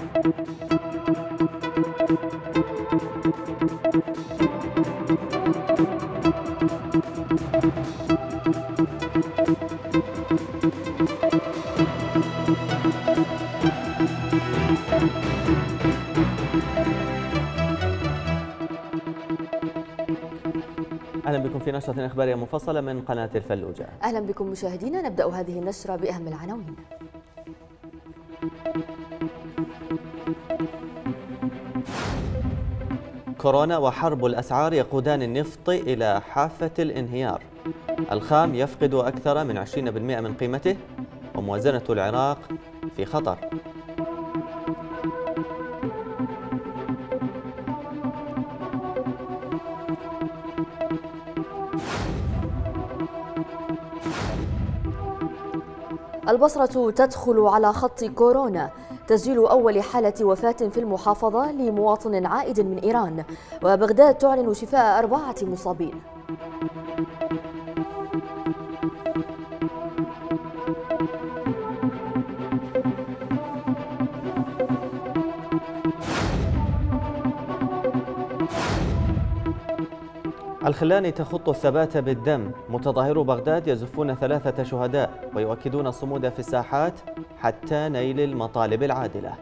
أهلا بكم في نشرة إخبارية مفصلة من قناة الفلوجة. أهلا بكم مشاهدينا، نبدأ هذه النشرة بأهم العناوين. كورونا وحرب الأسعار يقودان النفط إلى حافة الانهيار. الخام يفقد أكثر من 20% من قيمته، وموازنة العراق في خطر. البصرة تدخل على خط كورونا، تسجيل أول حالة وفاة في المحافظة لمواطن عائد من إيران، وبغداد تعلن شفاء 4 مصابين. الخلاني تخط الثبات بالدم، متظاهرو بغداد يزفون 3 شهداء ويؤكدون الصمود في الساحات حتى نيل المطالب العادلة.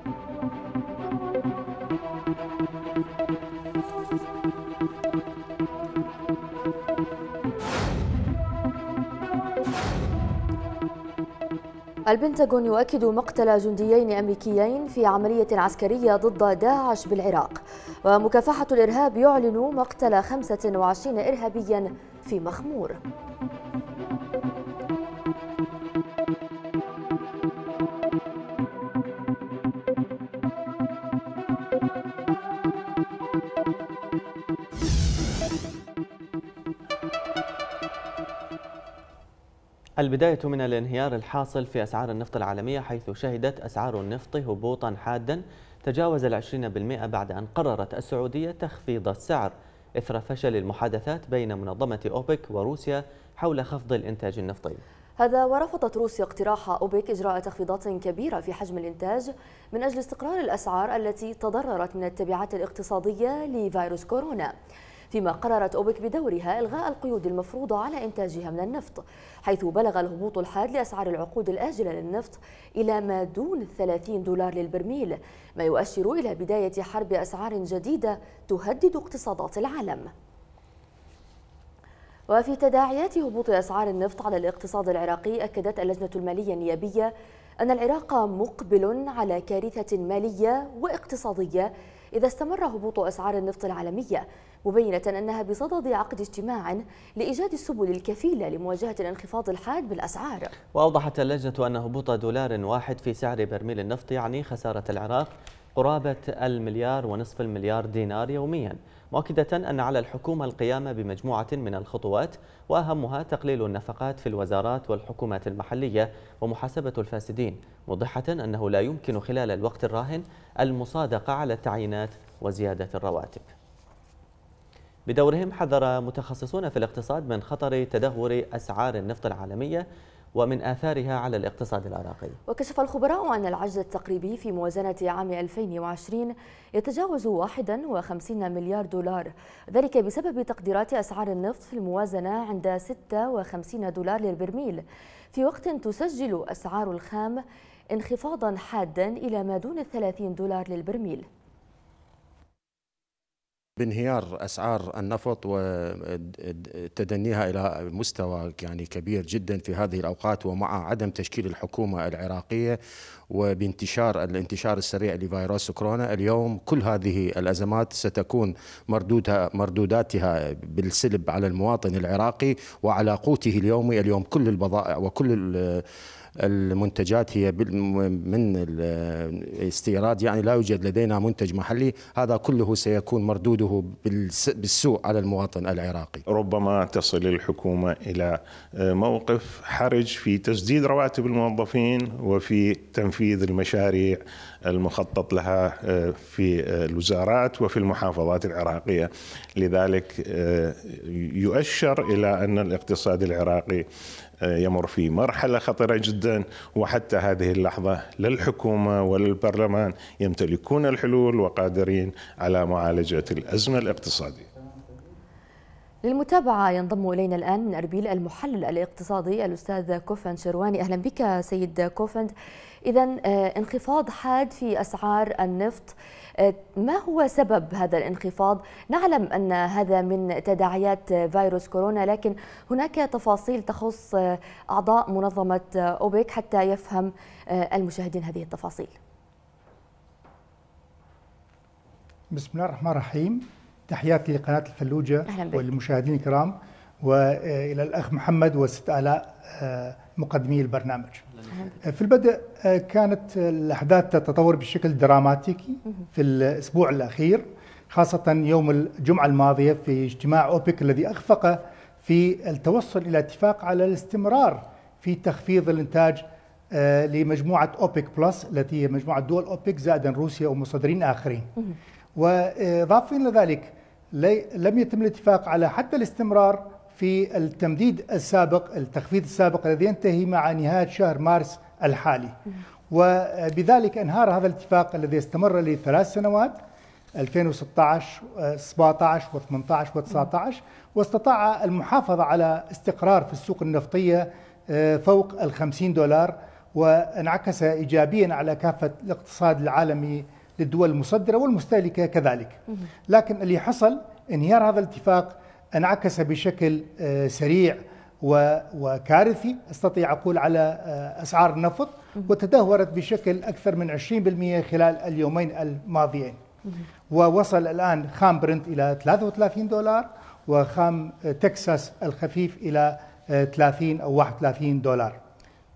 البنتاغون يؤكد مقتل جنديين أمريكيين في عملية عسكرية ضد داعش بالعراق، ومكافحة الإرهاب يعلن مقتل 25 إرهابيا في مخمور. البداية من الانهيار الحاصل في أسعار النفط العالمية، حيث شهدت أسعار النفط هبوطا حادا تجاوز 20% بعد أن قررت السعودية تخفيض السعر إثر فشل المحادثات بين منظمة أوبك وروسيا حول خفض الإنتاج النفطي. هذا ورفضت روسيا اقتراح أوبك إجراء تخفيضات كبيرة في حجم الإنتاج من أجل استقرار الأسعار التي تضررت من التبعات الاقتصادية لفيروس كورونا، فيما قررت أوبك بدورها إلغاء القيود المفروضة على إنتاجها من النفط، حيث بلغ الهبوط الحاد لأسعار العقود الآجلة للنفط إلى ما دون $30 للبرميل، ما يؤشر إلى بداية حرب أسعار جديدة تهدد اقتصادات العالم. وفي تداعيات هبوط أسعار النفط على الاقتصاد العراقي، أكدت اللجنة المالية النيابية أن العراق مقبل على كارثة مالية واقتصادية إذا استمر هبوط أسعار النفط العالمية، مبينة أنها بصدد عقد اجتماع لإيجاد السبل الكفيلة لمواجهة الانخفاض الحاد بالأسعار. وأوضحت اللجنة أن هبوط $1 في سعر برميل النفط يعني خسارة العراق قرابة 1.5 مليار دينار يوميا، مؤكدة أن على الحكومة القيام بمجموعة من الخطوات، وأهمها تقليل النفقات في الوزارات والحكومات المحلية ومحاسبة الفاسدين، موضحة أنه لا يمكن خلال الوقت الراهن المصادقة على التعيينات وزيادة الرواتب. بدورهم حذر متخصصون في الاقتصاد من خطر تدهور أسعار النفط العالمية ومن آثارها على الاقتصاد العراقي. وكشف الخبراء أن العجز التقريبي في موازنة عام 2020 يتجاوز $51 مليار، ذلك بسبب تقديرات أسعار النفط في الموازنة عند $56 للبرميل، في وقت تسجل أسعار الخام انخفاضا حادا إلى ما دون $30 للبرميل. بانهيار أسعار النفط وتدنيها إلى مستوى يعني كبير جدا في هذه الأوقات، ومع عدم تشكيل الحكومة العراقية وبانتشار الانتشار السريع لفيروس كورونا اليوم، كل هذه الأزمات ستكون مردوداتها بالسلب على المواطن العراقي وعلى قوته اليومي. اليوم كل البضائع وكل المنتجات هي من الاستيراد، يعني لا يوجد لدينا منتج محلي، هذا كله سيكون مردوده بالسوء على المواطن العراقي. ربما تصل الحكومة إلى موقف حرج في تسديد رواتب الموظفين وفي تنفيذ المشاريع المخطط لها في الوزارات وفي المحافظات العراقية، لذلك يؤشر إلى أن الاقتصاد العراقي يمر في مرحلة خطيرة جدا، وحتى هذه اللحظة لا الحكومة ولا البرلمان يمتلكون الحلول وقادرين على معالجة الأزمة الاقتصادية. للمتابعة ينضم إلينا الآن من أربيل المحلل الاقتصادي الأستاذ كوفند شرواني. أهلا بك سيد كوفند. إذن انخفاض حاد في أسعار النفط، ما هو سبب هذا الانخفاض؟ نعلم أن هذا من تداعيات فيروس كورونا، لكن هناك تفاصيل تخص أعضاء منظمة أوبك حتى يفهم المشاهدين هذه التفاصيل. بسم الله الرحمن الرحيم، تحياتي لقناة الفلوجة والمشاهدين الكرام، وإلى الأخ محمد والست آلاء مقدمي البرنامج. في البدء كانت الأحداث تتطور بشكل دراماتيكي في الأسبوع الأخير، خاصة يوم الجمعة الماضية في اجتماع أوبك الذي أخفق في التوصل إلى اتفاق على الاستمرار في تخفيض الإنتاج لمجموعة أوبك بلس التي هي مجموعة دول أوبك زائدا روسيا ومصدرين آخرين. وإضافة إلى ذلك لم يتم الاتفاق على حتى الاستمرار في التمديد السابق، التخفيض السابق الذي ينتهي مع نهاية شهر مارس الحالي. وبذلك انهار هذا الاتفاق الذي استمر لثلاث سنوات 2016 17 و18 و19، واستطاع المحافظة على استقرار في السوق النفطية فوق $50، وانعكس إيجابيا على كافة الاقتصاد العالمي للدول المصدرة والمستهلكة كذلك. لكن اللي حصل انهيار هذا الاتفاق انعكس بشكل سريع وكارثي استطيع أقول على أسعار النفط، وتدهورت بشكل أكثر من 20% خلال اليومين الماضيين، ووصل الآن خام برنت إلى $33 وخام تكساس الخفيف إلى 30 أو $31.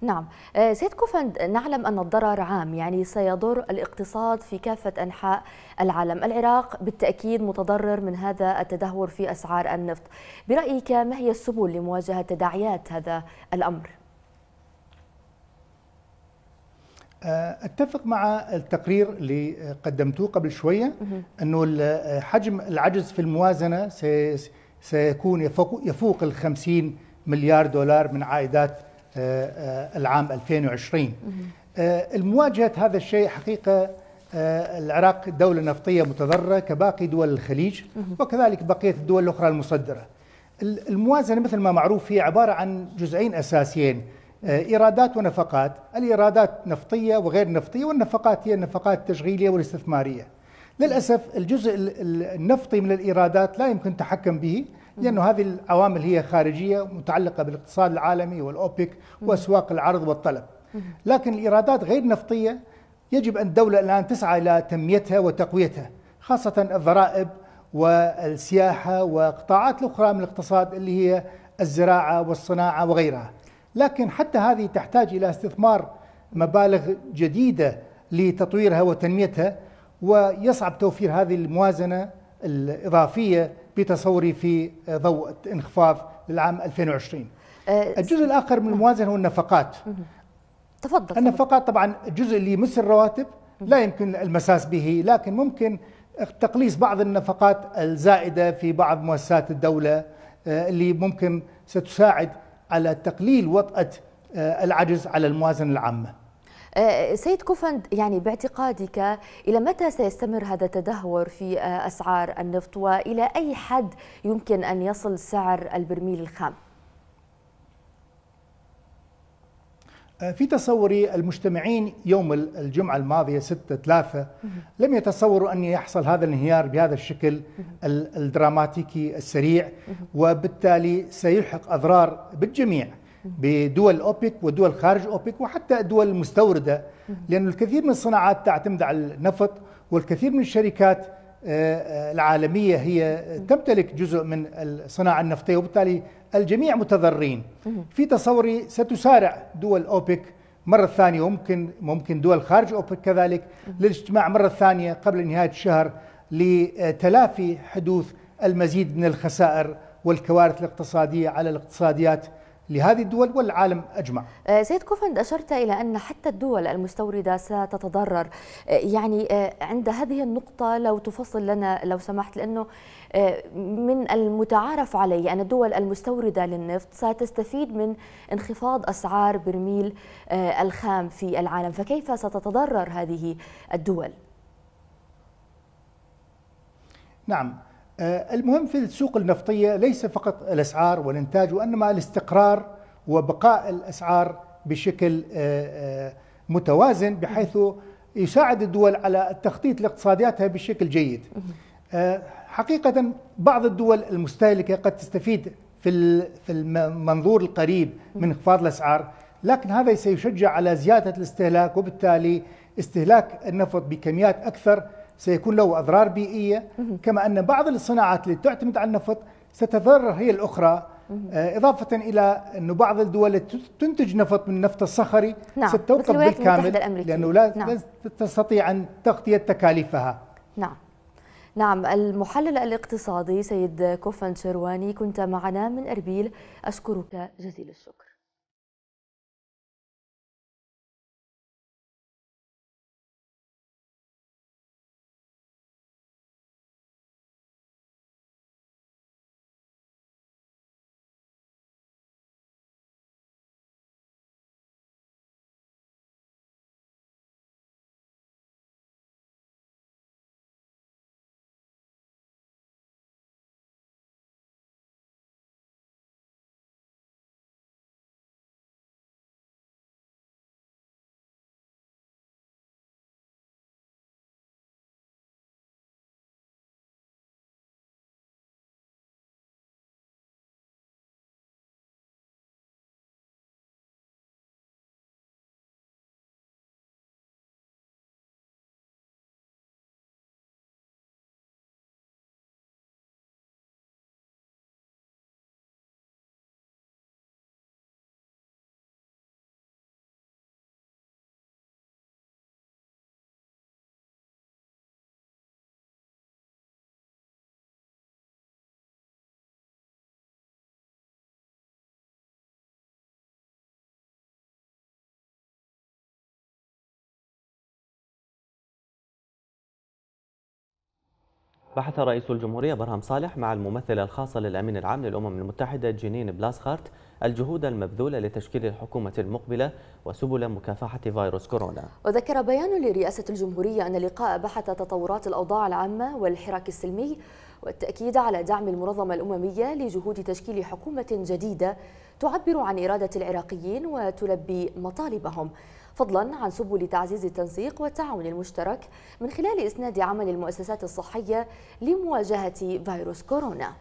نعم سيد كوفند، نعلم أن الضرر عام، يعني سيضر الاقتصاد في كافة أنحاء العالم. العراق بالتأكيد متضرر من هذا التدهور في أسعار النفط. برأيك ما هي السبل لمواجهة تداعيات هذا الأمر؟ أتفق مع التقرير اللي قدمتوه قبل شوية أنه حجم العجز في الموازنة سيكون يفوق $50 مليار من عائدات العام 2020. المواجهة هذا الشيء حقيقة العراق دولة نفطية متضررة كباقي دول الخليج وكذلك بقية الدول الأخرى المصدرة. الموازنة مثل ما معروف هي عبارة عن جزئين أساسيين، إيرادات ونفقات. الإيرادات نفطية وغير نفطية، والنفقات هي النفقات التشغيلية والاستثمارية. للأسف الجزء النفطي من الإيرادات لا يمكن التحكم به، لأن هذه العوامل هي خارجية متعلقة بالاقتصاد العالمي والأوبك وأسواق العرض والطلب. لكن الإيرادات غير نفطية يجب أن الدولة الآن تسعى إلى تنميتها وتقويتها، خاصة الضرائب والسياحة وقطاعات الأخرى من الاقتصاد اللي هي الزراعة والصناعة وغيرها. لكن حتى هذه تحتاج إلى استثمار مبالغ جديدة لتطويرها وتنميتها، ويصعب توفير هذه الموازنة الإضافية بتصوري في ضوء انخفاض للعام 2020. الجزء الآخر من الموازنة هو النفقات. تفضل. النفقات طبعا الجزء اللي يمس الرواتب لا يمكن المساس به، لكن ممكن تقليص بعض النفقات الزائدة في بعض مؤسسات الدولة اللي ممكن ستساعد على تقليل وطأة العجز على الموازنة العامة. سيد كوفند، يعني باعتقادك إلى متى سيستمر هذا التدهور في أسعار النفط، وإلى أي حد يمكن أن يصل سعر البرميل الخام؟ في تصوري المجتمعين يوم الجمعة الماضية 6/3 لم يتصوروا أن يحصل هذا الانهيار بهذا الشكل الدراماتيكي السريع، وبالتالي سيلحق أضرار بالجميع بدول أوبك ودول خارج أوبك وحتى الدول المستوردة، لأن الكثير من الصناعات تعتمد على النفط، والكثير من الشركات العالمية هي تمتلك جزء من الصناعة النفطية، وبالتالي الجميع متضررين. في تصوري ستسارع دول أوبك مرة ثانية، وممكن دول خارج أوبك كذلك للاجتماع مرة ثانية قبل نهاية الشهر لتلافي حدوث المزيد من الخسائر والكوارث الاقتصادية على الاقتصاديات لهذه الدول والعالم أجمع. سيد كوفند، أشرت إلى أن حتى الدول المستوردة ستتضرر، يعني عند هذه النقطة لو تفصل لنا لو سمحت، لأنه من المتعارف عليه أن الدول المستوردة للنفط ستستفيد من انخفاض أسعار برميل الخام في العالم، فكيف ستتضرر هذه الدول؟ نعم، المهم في السوق النفطية ليس فقط الأسعار والإنتاج وإنما الاستقرار وبقاء الأسعار بشكل متوازن، بحيث يساعد الدول على التخطيط لاقتصادياتها بشكل جيد. حقيقة بعض الدول المستهلكة قد تستفيد في المنظور القريب من انخفاض الأسعار، لكن هذا سيشجع على زيادة الاستهلاك، وبالتالي استهلاك النفط بكميات أكثر سيكون له أضرار بيئية، كما أن بعض الصناعات التي تعتمد على النفط ستتضرر هي الأخرى، إضافة إلى أن بعض الدول التي تنتج نفط من النفط الصخري ستتوقف بالكامل، لأنه لا تستطيع أن تغطية تكاليفها. نعم. نعم، المحلل الاقتصادي سيد كوفند شرواني كنت معنا من أربيل، أشكرك جزيل الشكر. بحث رئيس الجمهورية برهم صالح مع الممثلة الخاصة للأمين العام للأمم المتحدة جينين بلاسخارت الجهود المبذولة لتشكيل الحكومة المقبلة وسبل مكافحة فيروس كورونا. وذكر بيان لرئاسة الجمهورية أن اللقاء بحث تطورات الأوضاع العامة والحراك السلمي والتأكيد على دعم المنظمة الأممية لجهود تشكيل حكومة جديدة تعبر عن إرادة العراقيين وتلبي مطالبهم، فضلا عن سبل تعزيز التنسيق والتعاون المشترك من خلال إسناد عمل المؤسسات الصحية لمواجهة فيروس كورونا.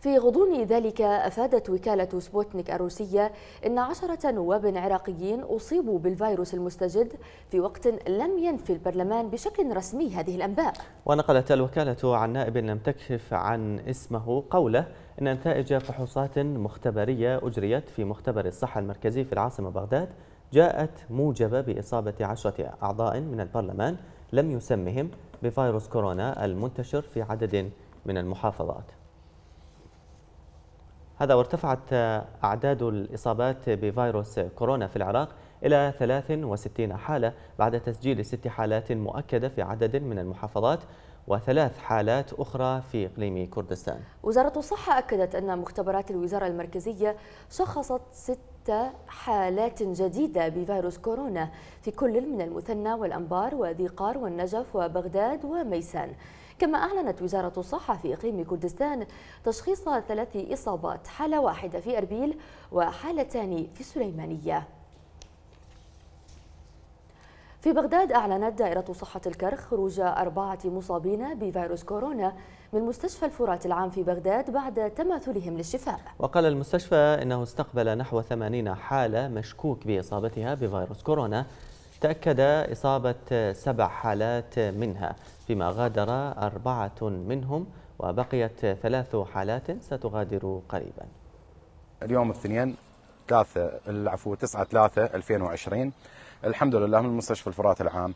في غضون ذلك أفادت وكالة سبوتنيك الروسية أن 10 نواب عراقيين أصيبوا بالفيروس المستجد في وقت لم ينفي البرلمان بشكل رسمي هذه الأنباء. ونقلت الوكالة عن نائب لم تكشف عن اسمه قوله أن نتائج فحوصات مختبرية أجريت في مختبر الصحة المركزي في العاصمة بغداد جاءت موجبة بإصابة 10 أعضاء من البرلمان لم يسمهم بفيروس كورونا المنتشر في عدد من المحافظات. هذا وارتفعت أعداد الإصابات بفيروس كورونا في العراق إلى 63 حالة بعد تسجيل 6 حالات مؤكدة في عدد من المحافظات و3 حالات أخرى في إقليم كردستان. وزارة الصحة أكدت أن مختبرات الوزارة المركزية شخصت 6 حالات جديدة بفيروس كورونا في كل من المثنى والأنبار وذي قار والنجف وبغداد وميسان. كما أعلنت وزارة الصحة في إقليم كردستان تشخيص 3 إصابات، حالة واحدة في أربيل وحالتان في السليمانية. في بغداد أعلنت دائرة صحة الكرخ خروج 4 مصابين بفيروس كورونا من مستشفى الفرات العام في بغداد بعد تماثلهم للشفاء. وقال المستشفى إنه استقبل نحو 80 حالة مشكوك بإصابتها بفيروس كورونا، تأكد إصابة 7 حالات منها، فيما غادر 4 منهم وبقيت 3 حالات ستغادر قريبا. اليوم الاثنين 9/3/2020 الحمد لله من مستشفى الفرات العام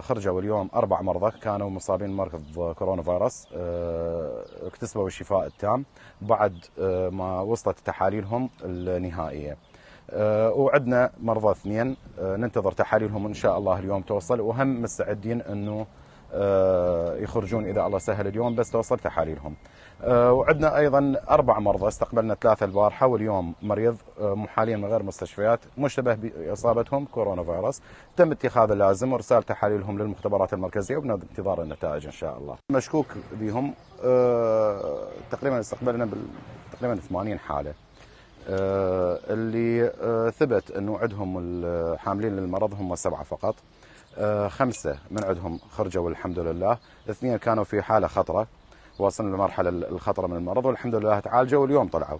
خرجوا اليوم 4 مرضى كانوا مصابين بمرض كورونا فيروس، اكتسبوا الشفاء التام بعد ما وصلت تحاليلهم النهائية. وعندنا مرضى 2 ننتظر تحاليلهم إن شاء الله اليوم توصل، وهم مستعدين أنه يخرجون إذا الله سهل اليوم بس توصل تحاليلهم. وعندنا أيضا 4 مرضى استقبلنا 3 البارحة، واليوم مريض حاليا من غير مستشفيات مشتبه بإصابتهم كورونا فيروس، تم اتخاذ اللازم وإرسال تحاليلهم للمختبرات المركزية وبانتظار النتائج إن شاء الله. مشكوك بهم تقريبا استقبلنا تقريبا 80 حالة، اللي ثبت أنه عندهم الحاملين للمرض هم 7 فقط، 5 من عندهم خرجوا الحمد لله، 2 كانوا في حالة خطرة واصلين لمرحلة الخطرة من المرض والحمد لله تعالجوا واليوم طلعوا.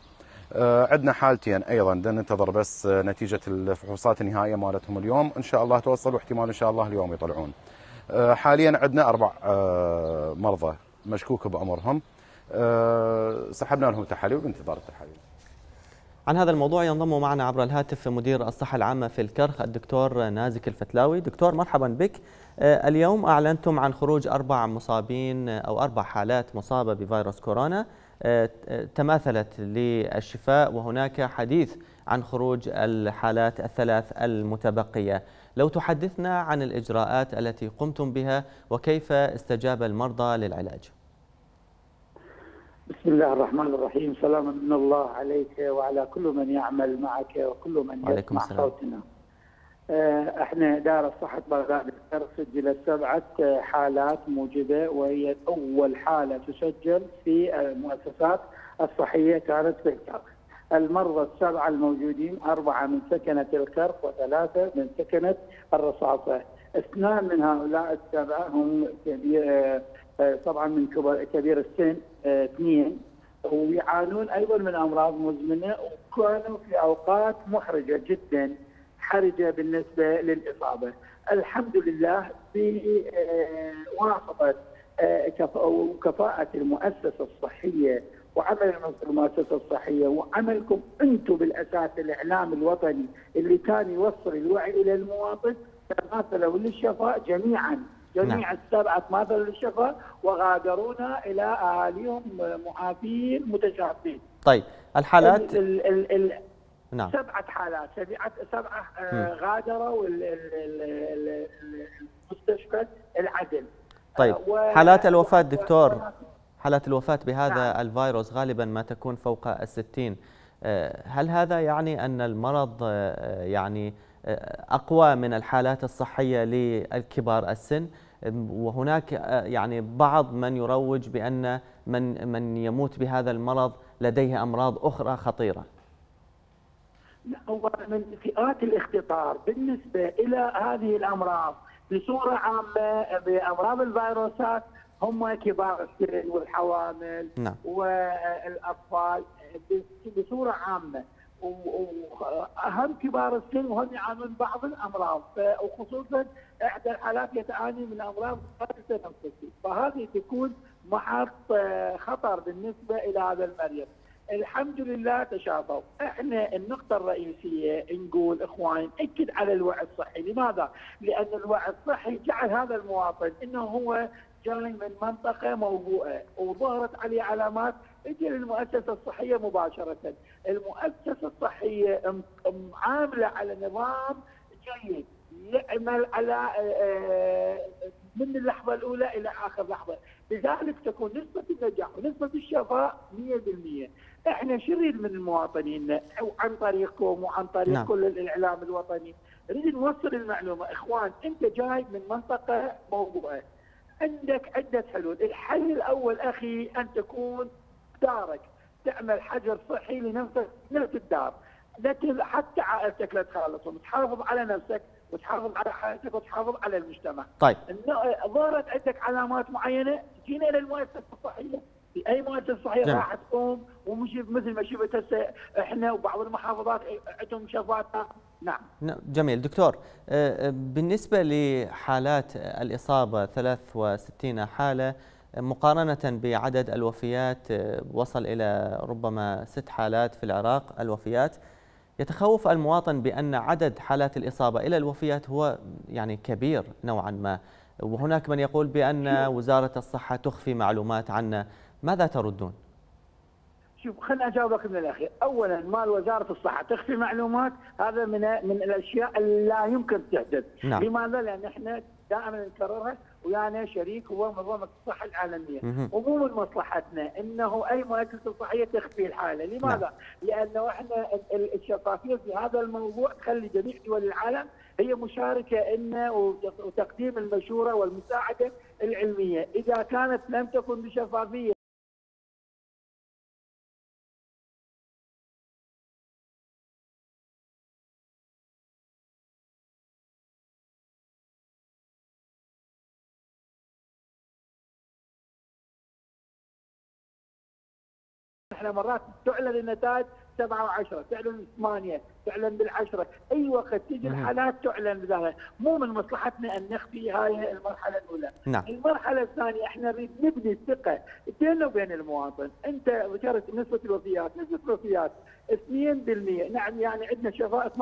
عندنا 2 أيضا ننتظر بس نتيجة الفحوصات النهائية مالتهم اليوم إن شاء الله توصل، واحتمال إن شاء الله اليوم يطلعون. حاليا عندنا 4 مرضى مشكوك بأمرهم، سحبنا لهم التحاليل وانتظار التحاليل. عن هذا الموضوع ينضم معنا عبر الهاتف مدير الصحة العامة في الكرخ الدكتور نازك الفتلاوي. دكتور مرحبا بك. اليوم أعلنتم عن خروج 4 مصابين أو 4 حالات مصابة بفيروس كورونا تماثلت للشفاء، وهناك حديث عن خروج الحالات ال3 المتبقية. لو تحدثنا عن الإجراءات التي قمتم بها وكيف استجاب المرضى للعلاج. بسم الله الرحمن الرحيم، سلام من الله عليك وعلى كل من يعمل معك وكل من يسمع صوتنا. احنا دار صحة بغداد سجلت 7 حالات موجبة، وهي أول حالة تسجل في المؤسسات الصحية كانت في الكرخ. المرضى 7 الموجودين 4 من سكنة الكرخ و3 من سكنة الرصاصة. 2 من هؤلاء 7 هم طبعا من كبير السن 2، ويعانون ايضا من امراض مزمنه وكانوا في اوقات محرجه جدا، حرجه بالنسبه للاصابه. الحمد لله بواسطه وكفاءه المؤسسه الصحيه وعمل المؤسسه الصحيه وعملكم انتم بالاساس الاعلام الوطني اللي كان يوصل الوعي الى المواطن، تماثلوا للشفاء جميع 7 تماثلوا للشفاء وغادرونا الى اهاليهم معافين متشافين. طيب الحالات نعم 7 حالات 7 غادروا المستشفى العدل. طيب حالات الوفاة دكتور، حالات الوفاة بهذا نعم. الفيروس غالبا ما تكون فوق 60، هل هذا يعني ان المرض يعني أقوى من الحالات الصحية للكبار السن؟ وهناك يعني بعض من يروج بأن من يموت بهذا المرض لديه أمراض أخرى خطيرة. هو من فئات الاختطار بالنسبة إلى هذه الأمراض بصورة عامة بأمراض الفيروسات هم كبار السن والحوامل نعم. والأطفال بصورة عامة، واهم كبار السن وهم يعانون بعض الامراض، وخصوصا احدى الحالات يتعاني من امراض التنفسي، فهذه تكون محط خطر بالنسبه الى هذا المريض. الحمد لله تشافوا. احنا النقطه الرئيسيه نقول اخوان اكد على الوعي الصحي، لماذا؟ لان الوعي الصحي جعل هذا المواطن انه هو جاي من منطقه موبوءه وظهرت عليه علامات، اجى للمؤسسه الصحيه مباشره. المؤسسه الصحيه معامله على نظام جيد، يعمل على من اللحظه الاولى الى اخر لحظه، لذلك تكون نسبه النجاح ونسبه الشفاء 100%. احنا شو نريد من المواطنين وعن طريقكم وعن طريق نعم. كل الاعلام الوطني، نريد نوصل المعلومه، اخوان انت جاي من منطقه موبوءه. عندك عدة حلول، الحل الأول أخي أن تكون دارك، تعمل حجر صحي لنفسك نفس الدار، حتى عائلتك لا تخالطهم، تحافظ على نفسك وتحافظ على حياتك وتحافظ على المجتمع. طيب ظهرت عندك علامات معينة تجينا للمؤسسة الصحية، في أي مؤسسة صحية راح تقوم مثل ما شفت هسه احنا وبعض المحافظات عندهم شفاء نعم. جميل دكتور، بالنسبة لحالات الإصابة 63 حالة مقارنة بعدد الوفيات وصل إلى ربما 6 حالات في العراق الوفيات، يتخوف المواطن بأن عدد حالات الإصابة إلى الوفيات هو يعني كبير نوعا ما، وهناك من يقول بأن وزارة الصحة تخفي معلومات عنا، ماذا تردون؟ شوف، خليني اجاوبك من الاخير. اولا ما وزاره الصحه تخفي معلومات، هذا من الاشياء اللي لا يمكن تحدث. نعم. لماذا؟ لان احنا دائما نكررها ويانا شريك هو منظمه الصحه العالميه، ومو من مصلحتنا انه اي مؤسسه صحيه تخفي الحاله، لماذا؟ نعم. لانه احنا الشفافيه في هذا الموضوع تخلي جميع دول العالم هي مشاركه لنا وتقديم المشوره والمساعده العلميه، اذا كانت لم تكن بشفافيه احنا مرات تعلن النتائج 7 و10، تعلن 8، تعلن بال10، اي وقت تجي الحالات تعلن بذلها، مو من مصلحتنا ان نخفي. هاي المرحله الاولى. نعم. المرحله الثانيه احنا نريد نبني الثقه بيننا وبين المواطن، انت ذكرت نسبه الوفيات، نسبه الوفيات 2%، نعم يعني عندنا شفاء 98%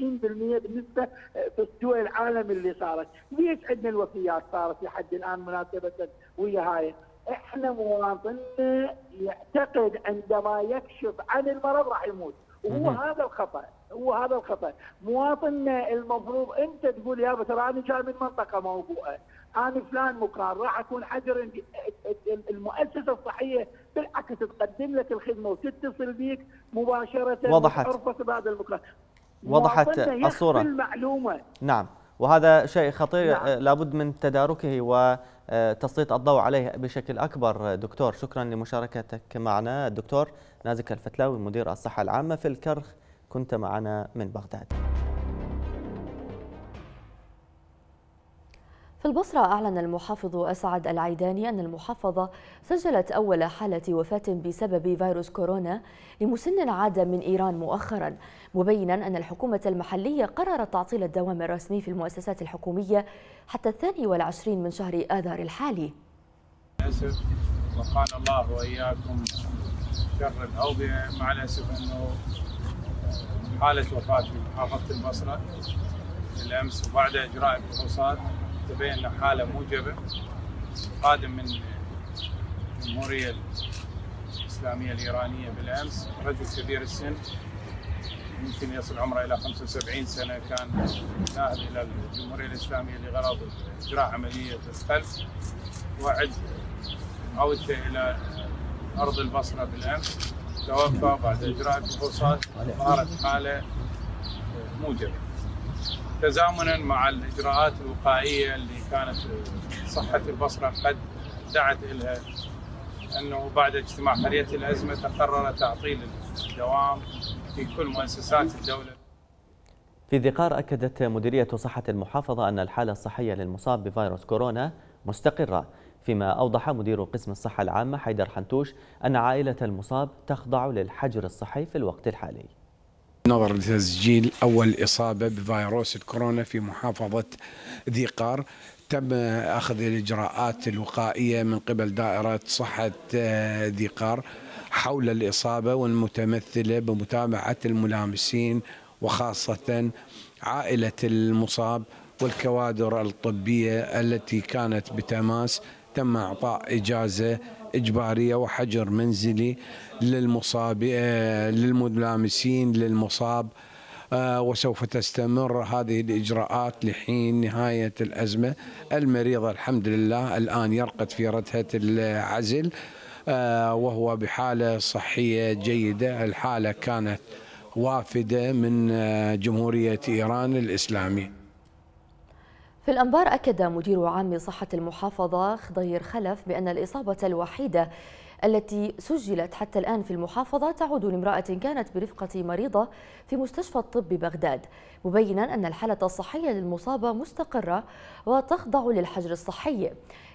بالنسبه في دول العالم اللي صارت، ليش عندنا الوفيات صارت لحد الان مناسبه ويا هاي؟ احنا مواطننا يعتقد عندما يكشف عن المرض راح يموت، وهو هذا الخطا، هو هذا الخطا. مواطننا المفروض انت تقول يابا ترى انا جاي من منطقه موبوءه، انا فلان مكان، راح اكون حجر. المؤسسه الصحيه بالعكس تقدم لك الخدمه وتتصل بيك مباشره. وضحت بعد المكان، وضحت الصوره المعلومه. نعم، وهذا شيء خطير. نعم. لابد من تداركه وتسليط الضوء عليه بشكل أكبر. دكتور، شكرا لمشاركتك معنا. الدكتور نازك الفتلاوي مدير الصحة العامة في الكرخ، كنت معنا من بغداد. في البصرة أعلن المحافظ أسعد العيداني أن المحافظة سجلت أول حالة وفاة بسبب فيروس كورونا لمسن عاد من إيران مؤخرا، مبينا أن الحكومة المحلية قررت تعطيل الدوام الرسمي في المؤسسات الحكومية حتى 22 من شهر آذار الحالي. للأسف وقال الله وإياكم شر الأوبئة، مع الأسف أنه حالة وفاة في محافظة البصرة الأمس، وبعد إجراء الفحوصات تبين حالة موجبة، قادم من الجمهورية الإسلامية الإيرانية بالأمس، رجل كبير السن يمكن يصل عمره إلى 75 سنة، كان ذاهب إلى الجمهورية الإسلامية لغرض إجراء عملية الخلف، وعد عودته إلى أرض البصرة بالأمس، توفى بعد إجراء الفحوصات، ظهرت حالة موجبة، تزامنا مع الاجراءات الوقائيه اللي كانت صحه البصره قد دعت الها، انه بعد اجتماع خليه الازمه تقرر تعطيل الدوام في كل مؤسسات الدوله. في ذي قار اكدت مديريه صحه المحافظه ان الحاله الصحيه للمصاب بفيروس كورونا مستقره، فيما اوضح مدير قسم الصحه العامه حيدر حنتوش ان عائله المصاب تخضع للحجر الصحي في الوقت الحالي. نظرا لتسجيل أول إصابة بفيروس الكورونا في محافظة ذي قار، تم أخذ الإجراءات الوقائية من قبل دائرة صحة ذي قار حول الإصابة، والمتمثلة بمتابعة الملامسين وخاصة عائلة المصاب، والكوادر الطبية التي كانت بتماس تم إعطاء إجازة إجبارية وحجر منزلي للمصاب للملامسين للمصاب، وسوف تستمر هذه الإجراءات لحين نهاية الأزمة. المريضة الحمد لله الآن يرقد في ردهة العزل، وهو بحالة صحية جيدة. الحالة كانت وافدة من جمهورية إيران الإسلامية. في الأنبار أكد مدير عام صحة المحافظة خضير خلف بأن الإصابة الوحيدة التي سجلت حتى الآن في المحافظة تعود لامرأة كانت برفقة مريضة في مستشفى الطب ببغداد، مبينا أن الحالة الصحية للمصابة مستقرة وتخضع للحجر الصحي،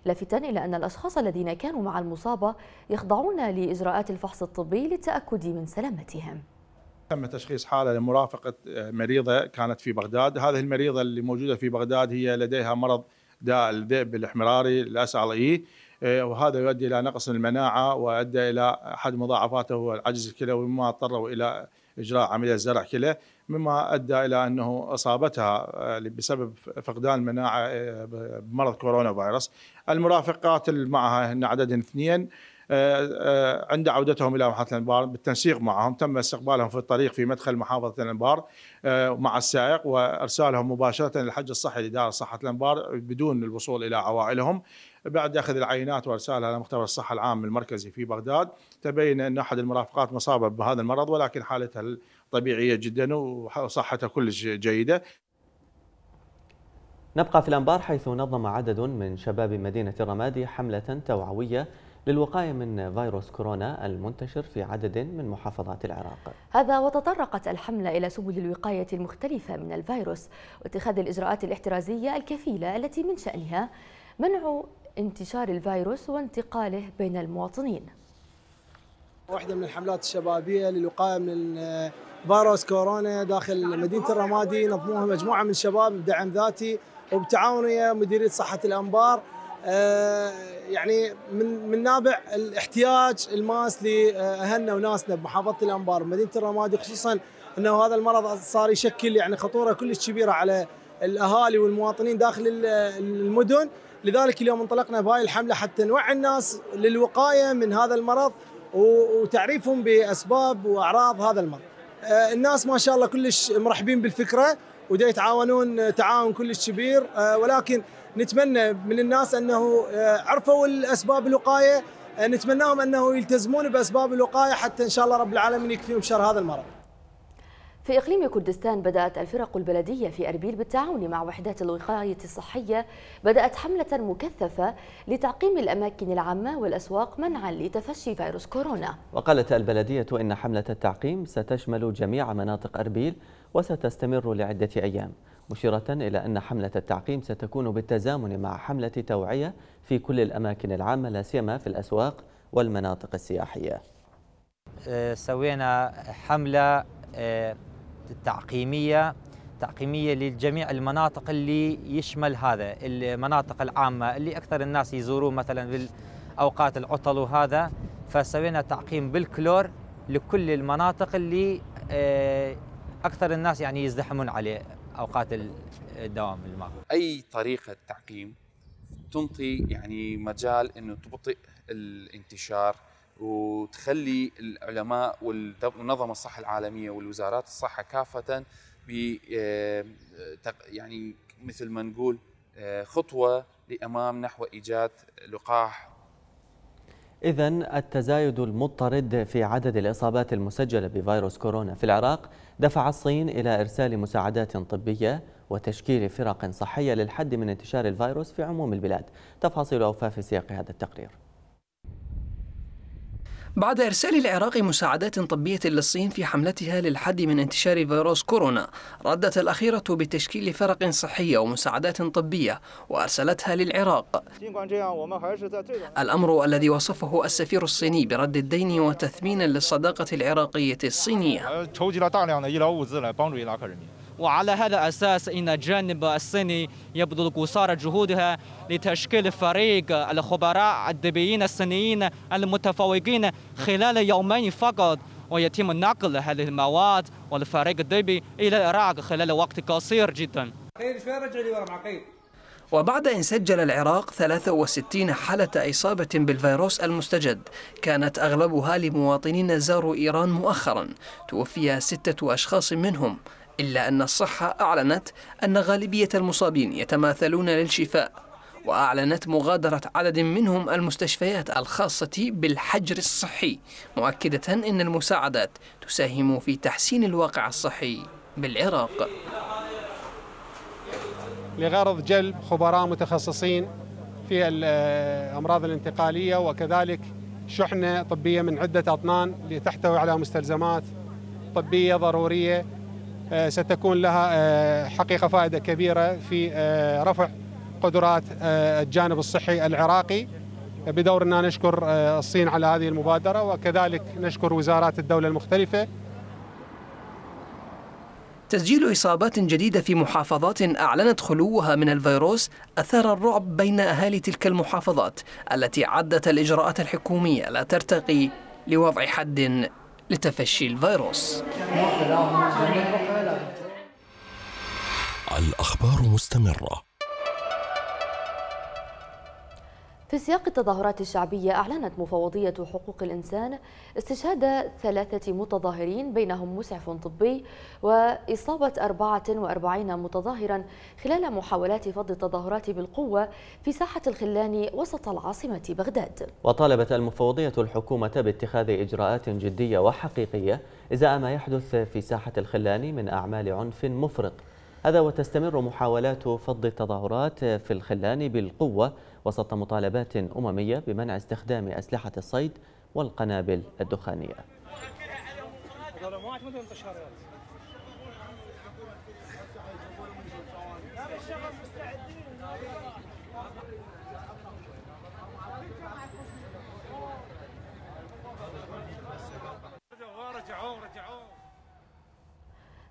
لافتا إلى أن الأشخاص الذين كانوا مع المصابة يخضعون لإجراءات الفحص الطبي للتأكد من سلامتهم. تم تشخيص حالة لمرافقة مريضة كانت في بغداد. هذه المريضة اللي موجودة في بغداد هي لديها مرض داء الذئب الحمراري الأسعلي، وهذا يؤدي إلى نقص المناعة وأدى إلى أحد مضاعفاته هو العجز الكلوي، مما اضطروا إلى إجراء عملية زرع كلى، مما أدى إلى أنه أصابتها بسبب فقدان المناعة بمرض كورونا فيروس. المرافقات معها هن عددهم 2. عند عودتهم إلى محافظة الأنبار بالتنسيق معهم تم استقبالهم في الطريق في مدخل محافظة الأنبار مع السائق وإرسالهم مباشرة للحج الصحي لدار صحة الأنبار بدون الوصول إلى عوائلهم. بعد أخذ العينات وإرسالها لمختبر الصحة العام المركزي في بغداد تبين أن أحد المرافقات مصابة بهذا المرض، ولكن حالتها الطبيعية جدا وصحتها كلش جيدة. نبقى في الأنبار، حيث نظم عدد من شباب مدينة الرمادي حملة توعوية للوقاية من فيروس كورونا المنتشر في عدد من محافظات العراق. هذا وتطرقت الحملة إلى سبل الوقاية المختلفة من الفيروس واتخاذ الإجراءات الاحترازية الكفيلة التي من شأنها منع انتشار الفيروس وانتقاله بين المواطنين. واحدة من الحملات الشبابية للوقاية من فيروس كورونا داخل مدينة الرمادي نظموها مجموعة من الشباب بدعم ذاتي وبتعاونية مديرية صحة الأنبار، يعني من نابع الاحتياج الماس لأهلنا وناسنا بمحافظة الأنبار مدينة الرمادي، خصوصا أنه هذا المرض صار يشكل يعني خطورة كلش كبيرة على الأهالي والمواطنين داخل المدن. لذلك اليوم انطلقنا بهاي الحملة حتى نوعي الناس للوقاية من هذا المرض وتعريفهم بأسباب وأعراض هذا المرض. الناس ما شاء الله كلش مرحبين بالفكرة ودا يتعاونون تعاون كلش كبير، ولكن نتمنى من الناس أنه عرفوا الأسباب الوقاية، نتمناهم أنه يلتزمون بأسباب الوقاية حتى إن شاء الله رب العالمين يكفيهم شر هذا المرض. في إقليم كردستان بدأت الفرق البلدية في أربيل بالتعاون مع وحدات الوقاية الصحية بدأت حملة مكثفة لتعقيم الأماكن العامة والأسواق منعا لتفشي فيروس كورونا. وقالت البلدية إن حملة التعقيم ستشمل جميع مناطق أربيل وستستمر لعدة أيام، مشيرة إلى أن حملة التعقيم ستكون بالتزامن مع حملة توعية في كل الأماكن العامة لا سيما في الأسواق والمناطق السياحية. سوينا حملة تعقيمية لجميع المناطق اللي يشمل هذا، المناطق العامة اللي أكثر الناس يزورون مثلا بالأوقات العطل وهذا، فسوينا تعقيم بالكلور لكل المناطق اللي أكثر الناس يعني يزدحمون عليه أوقات الدوام الماء. أي طريقة تعقيم تنطي يعني مجال إنه تبطئ الانتشار وتخلي العلماء والمنظمة الصحة العالمية والوزارات الصحة كافة يعني مثل ما نقول خطوة لأمام نحو إيجاد لقاح. إذن التزايد المضطرد في عدد الإصابات المسجلة بفيروس كورونا في العراق دفع الصين إلى إرسال مساعدات طبية وتشكيل فرق صحية للحد من انتشار الفيروس في عموم البلاد. تفاصيل أوفى في سياق هذا التقرير. بعد إرسال العراق مساعدات طبية للصين في حملتها للحد من انتشار فيروس كورونا، ردت الأخيرة بتشكيل فرق صحية ومساعدات طبية وأرسلتها للعراق. الأمر الذي وصفه السفير الصيني برد الدين وتثمينا للصداقة العراقية الصينية. وعلى هذا الأساس إن الجانب الصيني يبذل قصارى جهودها لتشكيل فريق الخبراء الطبيين الصينيين المتفوقين خلال يومين فقط، ويتم نقل هذه المواد والفريق الطبي إلى العراق خلال وقت قصير جدا. وبعد أن سجل العراق 63 حالة إصابة بالفيروس المستجد، كانت أغلبها لمواطنين زاروا إيران مؤخرا، توفي 6 أشخاص منهم، إلا أن الصحة أعلنت أن غالبية المصابين يتماثلون للشفاء، وأعلنت مغادرة عدد منهم المستشفيات الخاصة بالحجر الصحي، مؤكدة أن المساعدات تساهم في تحسين الواقع الصحي بالعراق. لغرض جلب خبراء متخصصين في الأمراض الانتقالية وكذلك شحنة طبية من عدة أطنان لتحتوي على مستلزمات طبية ضرورية ستكون لها حقيقة فائدة كبيرة في رفع قدرات الجانب الصحي العراقي. بدورنا نشكر الصين على هذه المبادرة وكذلك نشكر وزارات الدولة المختلفة. تسجيل إصابات جديدة في محافظات أعلنت خلوها من الفيروس أثار الرعب بين أهالي تلك المحافظات التي عدت الإجراءات الحكومية لا ترتقي لوضع حد لتفشي الفيروس. الأخبار مستمرة. في سياق التظاهرات الشعبية، أعلنت مفوضية حقوق الإنسان استشهاد 3 متظاهرين بينهم مسعف طبي وإصابة 44 متظاهرا خلال محاولات فض التظاهرات بالقوة في ساحة الخلاني وسط العاصمة بغداد. وطالبت المفوضية الحكومة باتخاذ إجراءات جدية وحقيقية إزاء ما يحدث في ساحة الخلاني من أعمال عنف مفرط. هذا وتستمر محاولات فض التظاهرات في الخلاني بالقوة وسط مطالبات أممية بمنع استخدام أسلحة الصيد والقنابل الدخانية.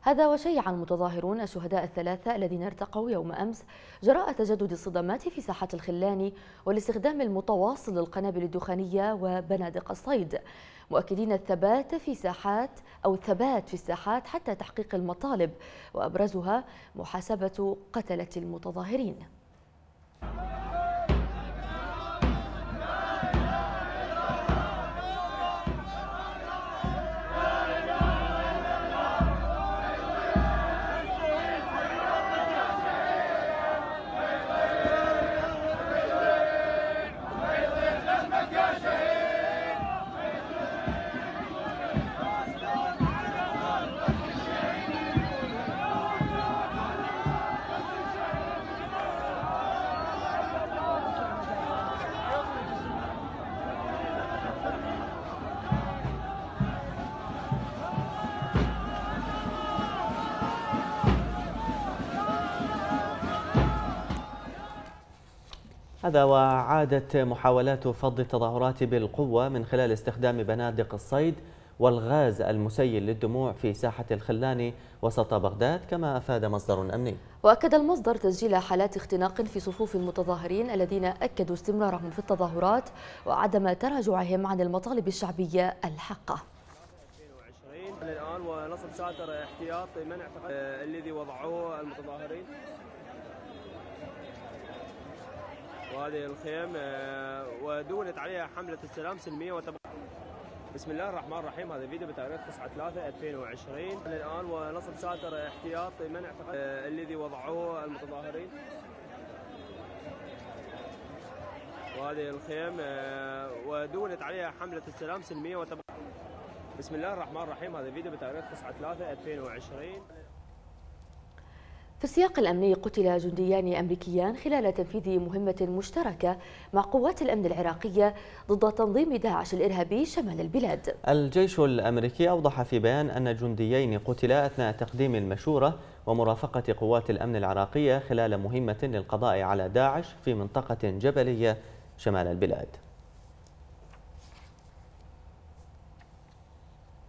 هذا وشيع المتظاهرون الشهداء 3 الذين ارتقوا يوم أمس جراء تجدد الصدمات في ساحة الخلاني والاستخدام المتواصل للقنابل الدخانية وبنادق الصيد، مؤكدين الثبات في الساحات حتى تحقيق المطالب، وأبرزها محاسبة قتلة المتظاهرين. هذا وعادت محاولات فض التظاهرات بالقوة من خلال استخدام بنادق الصيد والغاز المسيل للدموع في ساحة الخلاني وسط بغداد، كما أفاد مصدر أمني. وأكد المصدر تسجيل حالات اختناق في صفوف المتظاهرين الذين أكدوا استمرارهم في التظاهرات وعدم تراجعهم عن المطالب الشعبية الحقة. الآن ونصب ساتر احتياط منع الذي وضعوه المتظاهرين. وهذه الخيام ودونت عليها حملة السلام سلمية وتبقى. بسم الله الرحمن الرحيم. هذا فيديو بتاريخ 9/3/2020 الآن ونصب ساتر احتياط منع الذي وضعوه المتظاهرين. وهذه الخيام ودونت عليها حملة السلام سلمية وتبقى. بسم الله الرحمن الرحيم. هذا فيديو بتاريخ 9/3/2020. في السياق الأمني، قتل جنديان أمريكيان خلال تنفيذ مهمة مشتركة مع قوات الأمن العراقية ضد تنظيم داعش الإرهابي شمال البلاد. الجيش الأمريكي أوضح في بيان أن جنديين قتلا أثناء تقديم المشورة ومرافقة قوات الأمن العراقية خلال مهمة للقضاء على داعش في منطقة جبلية شمال البلاد.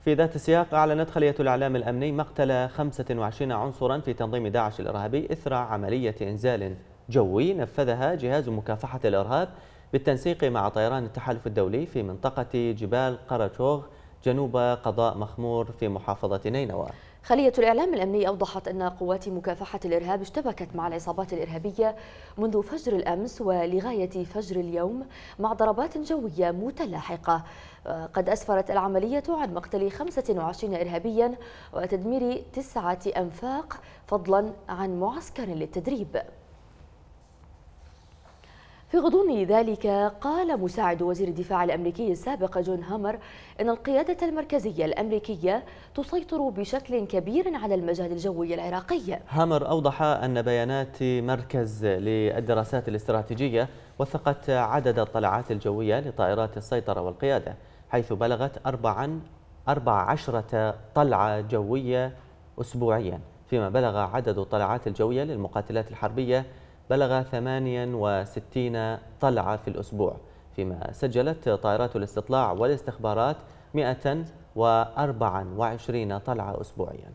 في ذات السياق، أعلنت خلية الإعلام الأمني مقتل 25 عنصرا في تنظيم داعش الإرهابي إثر عملية إنزال جوي نفذها جهاز مكافحة الإرهاب بالتنسيق مع طيران التحالف الدولي في منطقة جبال قرشوغ جنوب قضاء مخمور في محافظة نينوى. خلية الإعلام الأمني أوضحت أن قوات مكافحة الإرهاب اشتبكت مع العصابات الإرهابية منذ فجر الأمس ولغاية فجر اليوم مع ضربات جوية متلاحقة، قد أسفرت العملية عن مقتل 25 إرهابيا وتدمير 9 أنفاق، فضلا عن معسكر للتدريب. في غضون ذلك، قال مساعد وزير الدفاع الأمريكي السابق جون هامر أن القيادة المركزية الأمريكية تسيطر بشكل كبير على المجال الجوي العراقي. هامر أوضح أن بيانات مركز للدراسات الاستراتيجية وثقت عدد الطلعات الجوية لطائرات السيطرة والقيادة، حيث بلغت 14 طلعة جوية أسبوعيا، فيما بلغ عدد الطلعات الجوية للمقاتلات الحربية بلغ 68 طلعة في الأسبوع، فيما سجلت طائرات الاستطلاع والاستخبارات 124 طلعة أسبوعيا.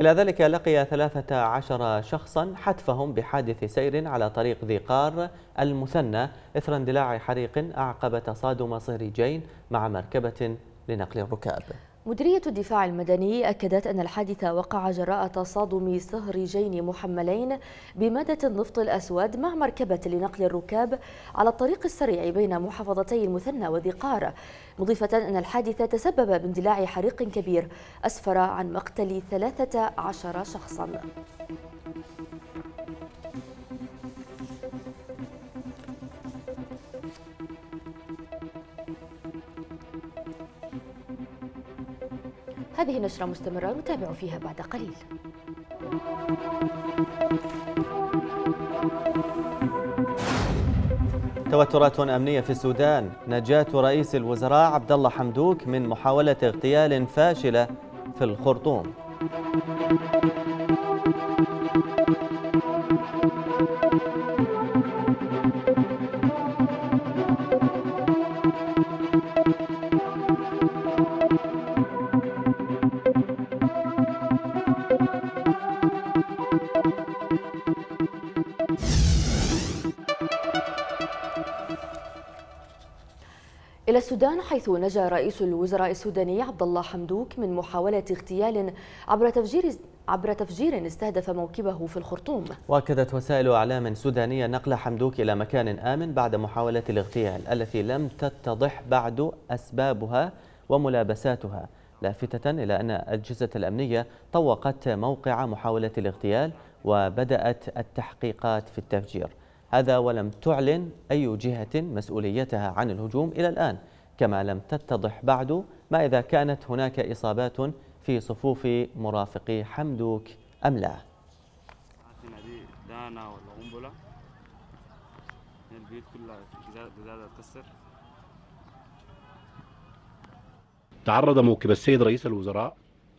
إلى ذلك لقي 13 شخصا حتفهم بحادث سير على طريق ذي قار المثنى إثر اندلاع حريق أعقب تصادم صهريجين مع مركبة لنقل الركاب. مديرية الدفاع المدني أكدت أن الحادث وقع جراء تصادم صهريجين محملين بمادة النفط الأسود مع مركبة لنقل الركاب على الطريق السريع بين محافظتي المثنى وذي قار، مضيفة أن الحادث تسبب باندلاع حريق كبير أسفر عن مقتل 13 شخصا. هذه نشرة مستمرة نتابع فيها بعد قليل. توترات أمنية في السودان، نجاة رئيس الوزراء عبد الله حمدوك من محاولة اغتيال فاشلة في الخرطوم. إلى السودان، حيث نجا رئيس الوزراء السوداني عبد الله حمدوك من محاولة اغتيال عبر تفجير استهدف موكبه في الخرطوم. وأكدت وسائل أعلام سودانية نقل حمدوك إلى مكان آمن بعد محاولة الاغتيال التي لم تتضح بعد أسبابها وملابساتها، لافتة إلى أن الأجهزة الأمنية طوقت موقع محاولة الاغتيال وبدأت التحقيقات في التفجير. هذا ولم تعلن أي جهة مسؤوليتها عن الهجوم إلى الآن، كما لم تتضح بعد ما إذا كانت هناك إصابات في صفوف مرافقي حمدوك أم لا. تعرض موكب السيد رئيس الوزراء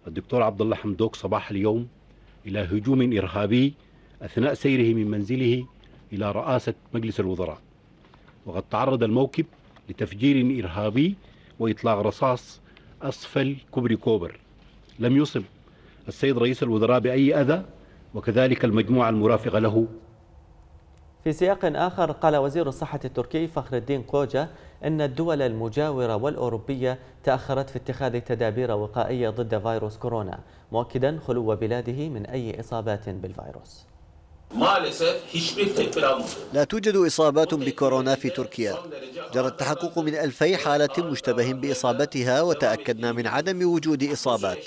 الدكتور عبد الله حمدوك صباح اليوم إلى هجوم إرهابي أثناء سيره من منزله إلى رئاسة مجلس الوزراء، وقد تعرض الموكب لتفجير إرهابي وإطلاق رصاص أسفل كوبري كوبر. لم يصب السيد رئيس الوزراء بأي أذى وكذلك المجموعة المرافقة له. في سياق آخر، قال وزير الصحة التركي فخر الدين قوجا أن الدول المجاورة والأوروبية تأخرت في اتخاذ تدابير وقائية ضد فيروس كورونا، مؤكدا خلو بلاده من أي إصابات بالفيروس. لا توجد إصابات بكورونا في تركيا، جرى التحقق من 2000 حالة مشتبه بإصابتها وتأكدنا من عدم وجود إصابات.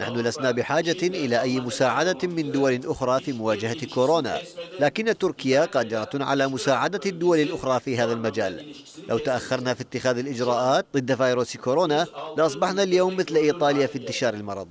نحن لسنا بحاجة إلى أي مساعدة من دول أخرى في مواجهة كورونا، لكن تركيا قادرة على مساعدة الدول الأخرى في هذا المجال. لو تأخرنا في اتخاذ الإجراءات ضد فيروس كورونا لأصبحنا اليوم مثل إيطاليا في انتشار المرض.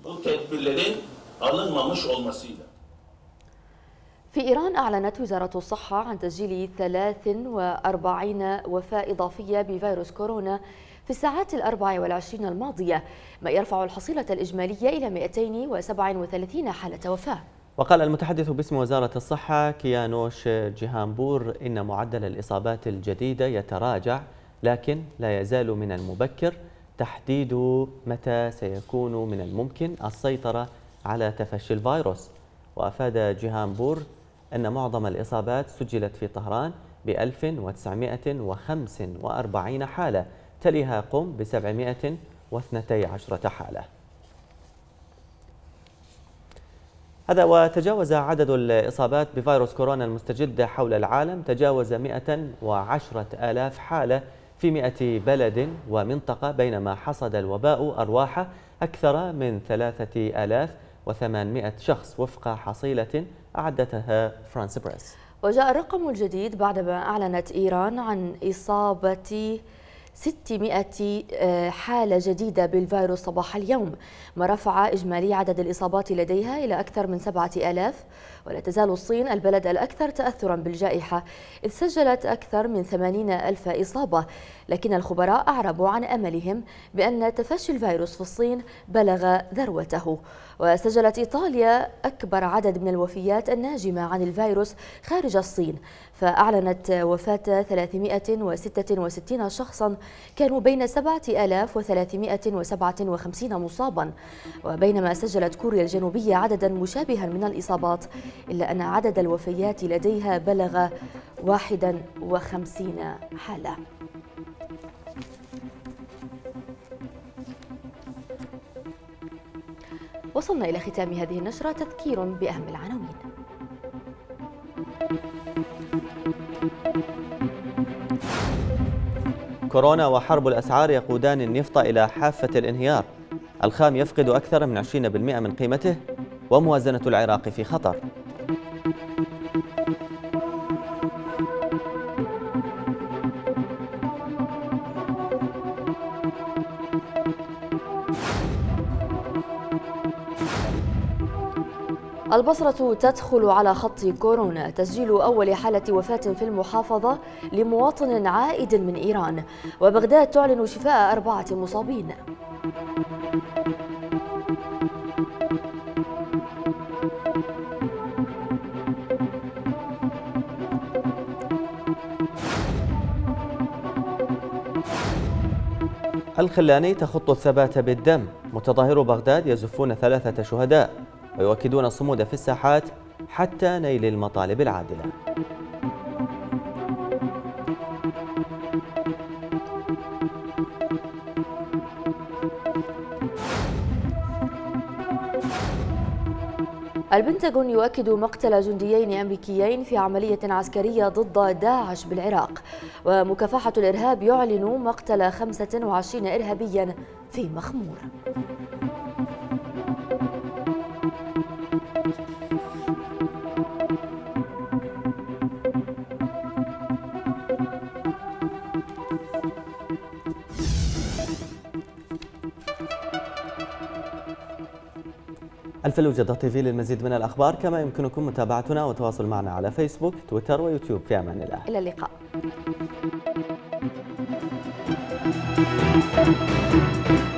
في إيران، أعلنت وزارة الصحة عن تسجيل 43 وفاة إضافية بفيروس كورونا في الساعات 24 الماضية، ما يرفع الحصيلة الإجمالية إلى 237 حالة وفاة. وقال المتحدث باسم وزارة الصحة كيانوش جهانبور إن معدل الإصابات الجديدة يتراجع، لكن لا يزال من المبكر تحديد متى سيكون من الممكن السيطرة على تفشي الفيروس. وأفاد جهانبور أن معظم الإصابات سجلت في طهران ب 1945 حالة، تليها قم ب 712 حالة. هذا وتجاوز عدد الإصابات بفيروس كورونا المستجدة حول العالم تجاوز 110,000 حالة في 100 بلد ومنطقة، بينما حصد الوباء أرواح أكثر من 3,800 شخص وفق حصيلة أعدتها فرانس برس. وجاء الرقم الجديد بعدما أعلنت إيران عن إصابة 600 حالة جديدة بالفيروس صباح اليوم، ما رفع إجمالي عدد الإصابات لديها إلى أكثر من 7,000. ولا تزال الصين البلد الأكثر تأثرا بالجائحة، إذ سجلت أكثر من 80,000 إصابة، لكن الخبراء أعربوا عن أملهم بأن تفشي الفيروس في الصين بلغ ذروته. وسجلت إيطاليا أكبر عدد من الوفيات الناجمة عن الفيروس خارج الصين، فأعلنت وفاة 366 شخصا كانوا بين 7357 مصابا، وبينما سجلت كوريا الجنوبية عددا مشابها من الإصابات، إلا أن عدد الوفيات لديها بلغ 51 حالة. وصلنا إلى ختام هذه النشرة، تذكير بأهم العناوين. كورونا وحرب الأسعار يقودان النفط إلى حافة الانهيار. الخام يفقد أكثر من 20% من قيمته، وموازنة العراق في خطر. البصرة تدخل على خط كورونا، تسجيل أول حالة وفاة في المحافظة لمواطن عائد من إيران، وبغداد تعلن شفاء 4 مصابين. الخلاني تخط الثبات بالدم، متظاهرو بغداد يزفون 3 شهداء، ويؤكدون الصمود في الساحات حتى نيل المطالب العادلة. البنتاغون يؤكد مقتل جنديين أمريكيين في عملية عسكرية ضد داعش بالعراق، ومكافحة الإرهاب يعلن مقتل 25 إرهابيا في مخمور. الفلوجة .tv للمزيد من الأخبار، كما يمكنكم متابعتنا والتواصل معنا على فيسبوك، تويتر ويوتيوب. في أمان الله، إلى اللقاء.